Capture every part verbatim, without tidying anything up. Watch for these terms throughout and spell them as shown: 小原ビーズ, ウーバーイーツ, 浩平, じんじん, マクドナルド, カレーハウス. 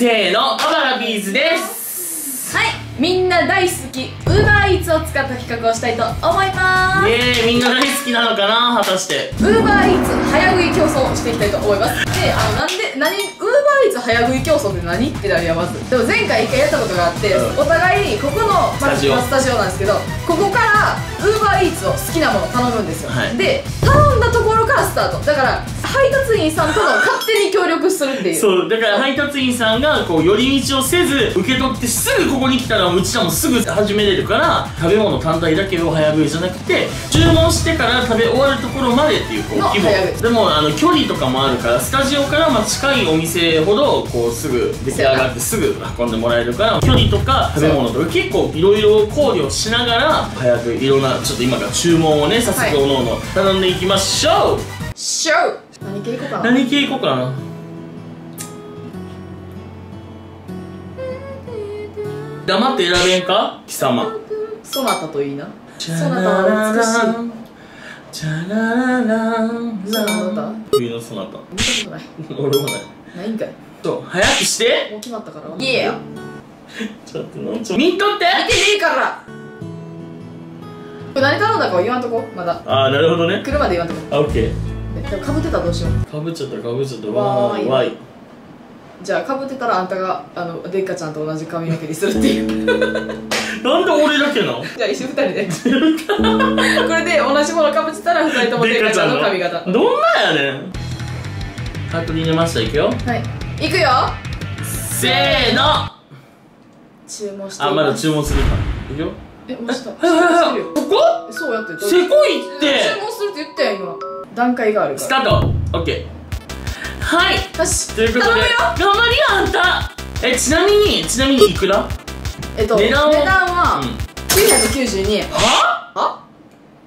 せーの、小原ビーズです。はい、みんな大好き ウーバーイーツ を使った企画をしたいと思います。イエーイ、みんな大好きなのかな、果たして ウーバーイーツ 早食い競争をしていきたいと思います。で、あの、なんで何 ウーバーイーツ 早食い競争って何ってなりはまず、でも前回一回やったことがあって、うん、お互いここの、まあ、スタジオなんですけど、ここから ウーバーイーツ を好きなもの頼むんですよ、はい、で、頼んだところからスタートだから、配達員さんとの勝手に協力するっていうそう、だから配達員さんがこう寄り道をせず受け取って、すぐここに来たらうちらもすぐ始めれるから、食べ物単体だけを早食いじゃなくて、注文してから食べ終わるところまでっていうこう規模でも、あの、距離とかもあるから、スタジオからまあ近いお店ほどこうすぐ出来上がってすぐ運んでもらえるから、距離とか食べ物とか結構いろいろ考慮しながら早食い、いろんなちょっと今から注文をね、早速おのおの頼んでいきましょうしょう。何系いこうかな、何系いこうかな。黙って選べんか、貴様。そなたといいな。そなたは美しい。チャラララン。そなた。冬のそなた。見たことない。俺もない。ないんかい。そう、早くして。もう決まったから。いえや。ちょっとなんちょ。見んとって。見ていいから。何頼んだか言わんとこ、まだ。ああ、なるほどね。車で言わんとこ。あ、オッケー。でもかぶってたらどうしよう。かぶっちゃった、かぶっちゃった。わーい。わーい。じゃあ、かぶってたらあんたがあのデッカちゃんと同じ髪の毛にするっていうなんで俺だけなのじゃあ一緒にふたりでこれで同じものかぶってたらふたりともデッカちゃんの髪型。どんなんやねん。カートに入れました。いくよ。はい、いくよ。せーの。注文して。あ、まだ注文するか。いくよ。え、もうした。ここそうやって。せこいって。注文するって言ったやん。今段階があるから。スタート。オッケー。はい、よし、ということで頑張りよあんた。え、ちなみに、ちなみにいくら、えっと、値段はきゅうひゃくきゅうじゅうにえん。はあ、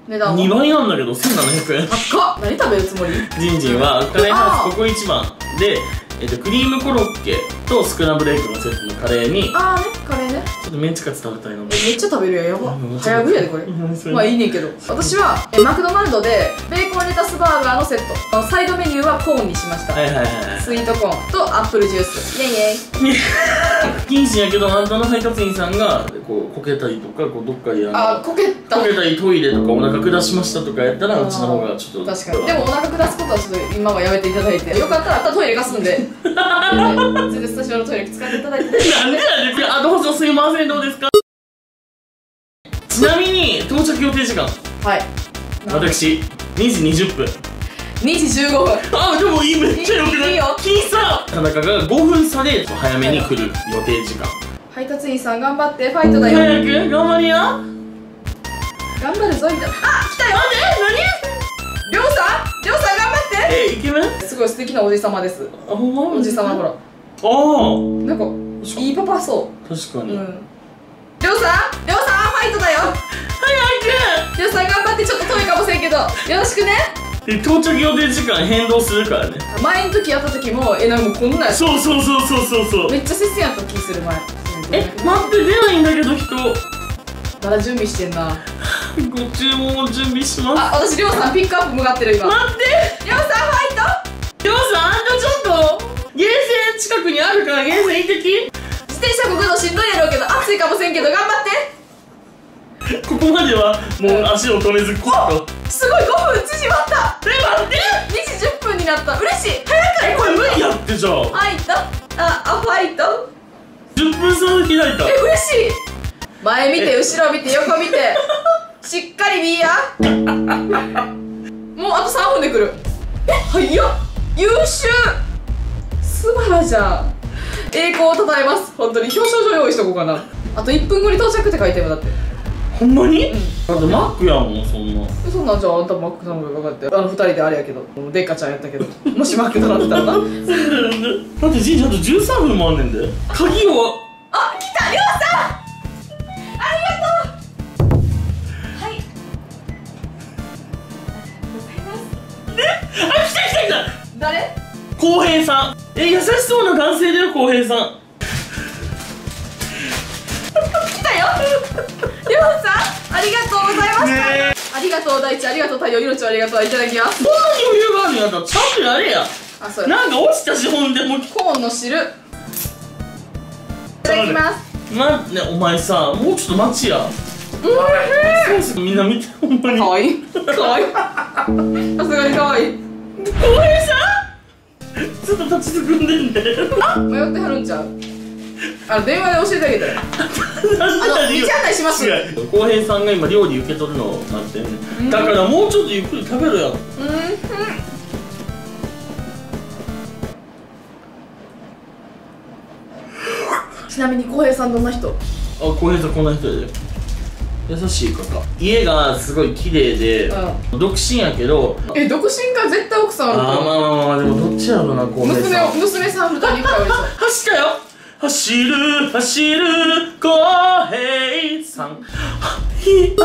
値段はにばいなんだけどせんななひゃくえん。高っ。何食べるつもり。ジンジンはカレーハウスここ一番で、えっと、クリームコロッケとスクランブルエッグのセットのカレーに。ああね、カレーね。ちょっとメンチカツ食べたいの。めっちゃ食べるやん。やば。早食いやでこれ。まあいいねんけど、私はえマクドナルドでベーコンレタスバーガーのセット、サイドメニューはコーンにしました。はいはいはい。スイートコーンとアップルジュース。イェイイェイ。不謹慎やけど、あんたの配達員さんがこうこけたりとか、こうどっかでやる。あ、こけた。こけたりトイレとかお腹下しましたとかやったら、うちの方がちょっと。確かに。でもお腹下すことはちょっと今はやめていただいて。よかったらあんたトイレがすんで。全然スタジオのトイレ使っていただいて。なんでなんで。あ、どうぞすいません、どうですか。ちなみに到着予定時間。はい。私にじにじゅっぷん。にじじゅうごふん。あ、でもいい、めっちゃよくない。いいよ。僅差。田中がごふん差で早めに来る予定時間。配達員さん頑張って、ファイトだよ。早く頑張りよ。頑張るぞみたいな。あ、来たよ。待って、何？りょうさん、りょうさん頑張って。え、イケメンすごい素敵なおじさまです。あ、ほんま。おじさま、ほら。ああ、なんかいいパパそう。確かに。りょうさん、りょうさんファイトだよ。早くりょうさん頑張って。ちょっと遠いかもしれんけどよろしくね。で、到着予定時間変動するからね。前の時やった時も、え、なんかこんなん。そうそうそうそうそうそう。めっちゃ接戦やった気する前。え、待って、出ないんだけど人。まだ準備してんな。ご注文を準備します。あ、私りょうさんピックアップ向かってる今。待って、りょうさんファイト。りょうさん、あんたちょっとゲーセン近くにあるからゲーセン行ってき。自転車こぐのしんどいやろうけど、暑いかもせんけど頑張ってここまではもう足を止めずこう。すごい、ごふん縮まった。え、待って、にじじゅっぷんになった。嬉しい。早く。これ無理やって。じゃあファイト。ああ、ファイト。じゅっぷん差で開いた。え、嬉しい。前見て、後ろ見て、横見てしっかり見やもうあとさんぷんで来る。え、早っ。優秀。素晴らじゃん。栄光をたたえます。本当に表彰状用意しとこうかな。あといっぷんごに到着って書いてる。だってほんまに、うん、だってマックやもん。そんなそんなんじゃあ、あんたマック頼むかかって、あのふたりであれやけど、デッカちゃんやったけどもしマック頼んでたらなだってじいちゃんとじゅうさんぷんもあんねんで。鍵を。あ、来た、りょうさん誰？浩平さん。え、優しそうな男性だよ、浩平さん来たよりょうさん、ありがとうございました。ありがとう大地、ありがとう太陽、命をありがとう。いただきます。こんなに余裕があるんやったらちゃんとやれや。あ、そうや。なんか落ちたし、ほんでもうコーンの汁。ただきます。なんね、お前さ、もうちょっと待ちや。うん、そう、みんな見て、ほんまに。可愛い。可愛い。さすがに可愛い。どうでした？ちょっと立ちすくんでんで。あ、迷ってはるんちゃう。あの電話で教えてあげたら。あの見ちゃったりします。浩平さんが今料理受け取るのなんてね。だからもうちょっとゆっくり食べろよ。うん。ちなみに浩平さんどんな人？あ、浩平さんこんな人で優しい方。家がすごい綺麗で、うん、独身やけど。え、独身か、絶対奥さんあるから。あ、まあまあまあ、でもどっちやろうな、浩平さん。娘、娘さん二人かよ。走ったよ。走る走る浩平さん。あ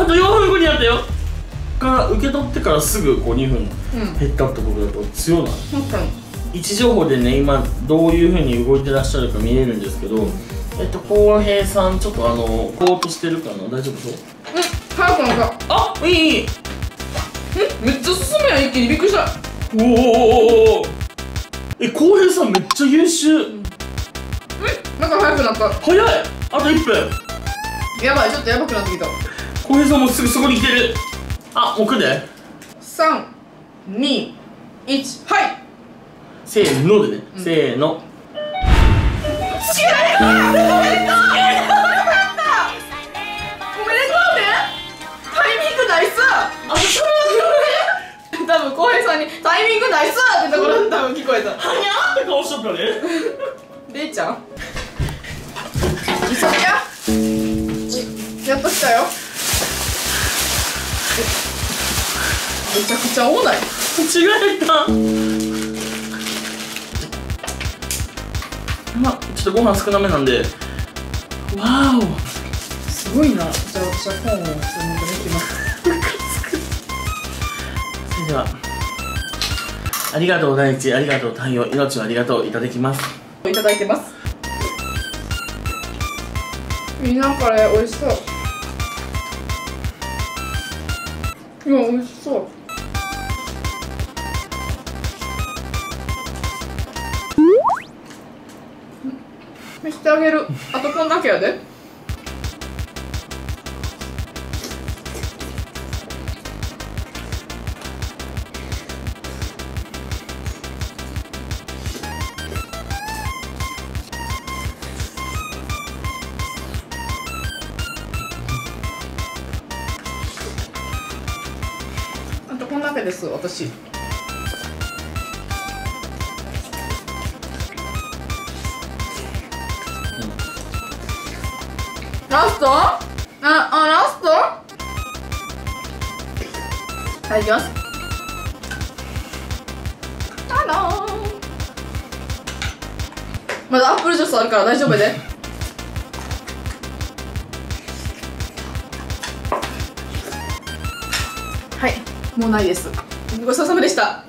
とよんふんごになったよ。から受け取ってからすぐこうにふん減ったってことだと強いな。本当に。位置情報でね、今どういうふうに動いてらっしゃるか見えるんですけど、えっと浩平さんちょっとあのこうとしてるかな、大丈夫そう？うん、早くなんか。あ、いいいい。え、めっちゃ進むやん、一気に。びっくりした。おお。え、浩平さんめっちゃ優秀。え、なんか早くなった。早い。あと一分。やばい、ちょっとやばくなってきた。浩平さんもすぐそこに来てる。あ、置くで。三、二、一、はい。せーのでね、せーの。すげえ、おめでとう。おめでとうね。タイミングナイス。あ、そうだね。多分浩平さんにタイミングナイスってところ多分聞こえた。はにゃーって顔しちゃったね。れいちゃん。急ぎや。やっと来たよ。めちゃくちゃ多ない。違えた。まあ、ちょっとご飯少なめなんで。わお、すごいな。じゃあ私は本を進めてきます。それでは、ありがとう大地、ありがとう太陽、命をありがとう、いただきます。いただいてます。みんなこれ美味しそう。いや、美味しそう。見せてあげる。あとこんだけやで。あとこんだけです、私。ラスト？あ、あ、ラスト？はい、いきます。あらー。まだアップルジュースあるから大丈夫やで。はい、もうないです。ごちそうさまでした。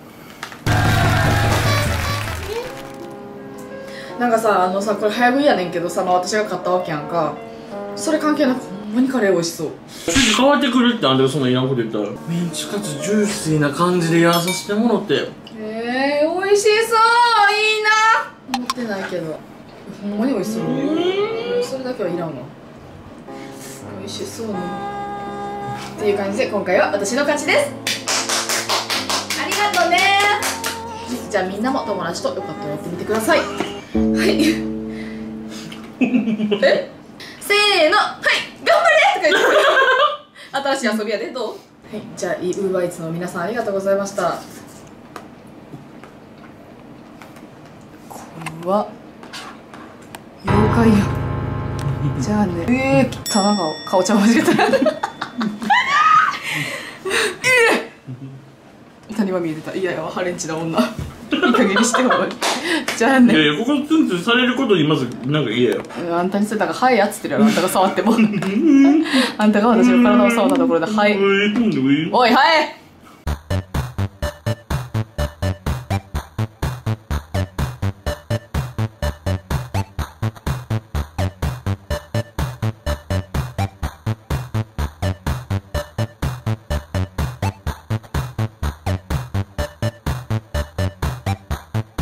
なんかさ、あのさ、これ早食いやねんけどさ、まあ、私が買ったわけやんか。それ関係なく、ほんまにカレー美味しそう。変わってくるって、あんたがそんないらんこと言ったら。メンチカツジューシーな感じでやらさせてもろって。えー、美味しそう、いいな。思ってないけど、ほんまに美味しそう。それだけはいらんわ。美味しそうね。っていう感じで、今回は私の勝ちです。ありがとうね。じゃあみんなも友達とよかったらやってみてください。はい。え？せーの、はい、頑張れとか言って新しい遊びやで、どう？はい、じゃあ、ウーバーイーツの皆さんありがとうございました。これは、妖怪や。じゃあね、えぇ、ー、汚顔、顔ちゃん間違えた。えぇ、ー、谷間見えてた。いやいや、ハレンチな女。いい加減にしてほしい。じゃあね。いやいや、ここツンツンされることにまずなんか言えよ。あんたにそれなんかはいやっつってるやろ。あんたが触っても。あんたが私の体を触ったところではい。おいはい。